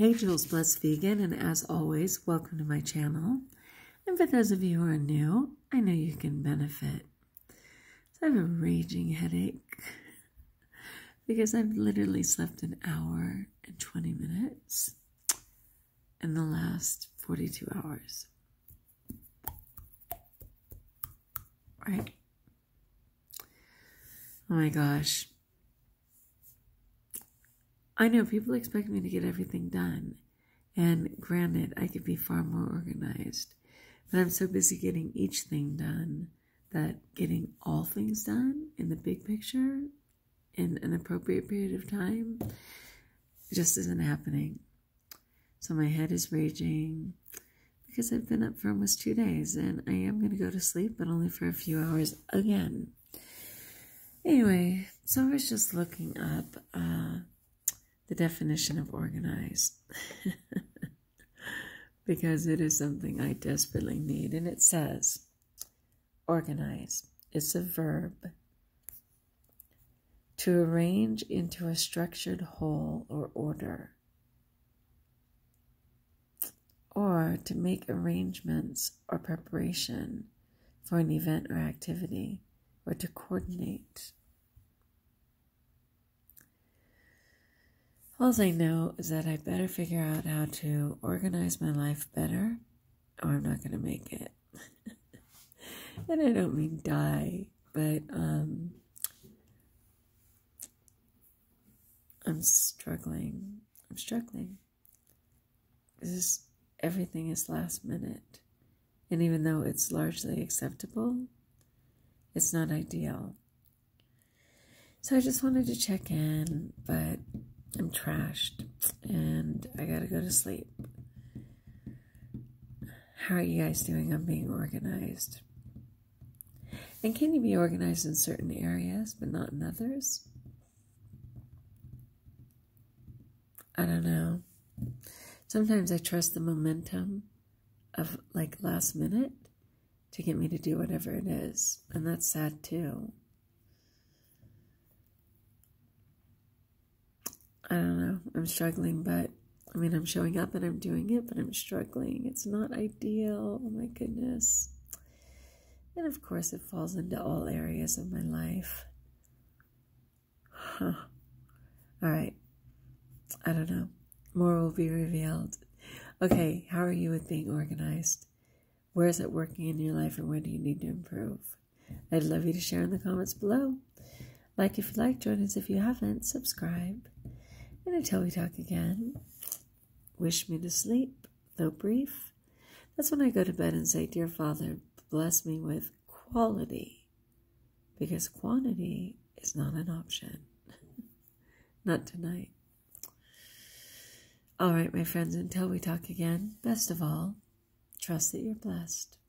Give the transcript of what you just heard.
Hey, Jules Blessed Vegan, and as always, welcome to my channel. And for those of you who are new, I know you can benefit. So I have a raging headache because I've literally slept an hour and 20 minutes in the last 42 hours. Right. Oh my gosh. I know people expect me to get everything done, and granted, I could be far more organized, but I'm so busy getting each thing done that getting all things done in the big picture in an appropriate period of time just isn't happening. So my head is raging because I've been up for almost 2 days, and I am going to go to sleep, but only for a few hours again. Anyway, so I was just looking up the definition of organized because it is something I desperately need, and it says organize. It's a verb to arrange into a structured whole or order, or to make arrangements or preparation for an event or activity, or to coordinate. All I know is that I better figure out how to organize my life better, or I'm not going to make it. And I don't mean die, but I'm struggling. Everything is last minute, and even though it's largely acceptable, it's not ideal. So I just wanted to check in, but I'm trashed, and I gotta go to sleep. How are you guys doing on being organized? And can you be organized in certain areas, but not in others? I don't know. Sometimes I trust the momentum of, like, last minute to get me to do whatever it is. And that's sad too. I don't know. I'm struggling, but I mean, I'm showing up and I'm doing it, but I'm struggling. It's not ideal. Oh my goodness. And of course it falls into all areas of my life. Huh. All right. I don't know. More will be revealed. Okay, how are you with being organized? Where is it working in your life, and where do you need to improve? I'd love you to share in the comments below. Like if you like, join us if you haven't, subscribe. And until we talk again, wish me to sleep, though brief. That's when I go to bed and say, Dear Father, bless me with quality, because quantity is not an option. Not tonight. All right, my friends, until we talk again, best of all, trust that you're blessed.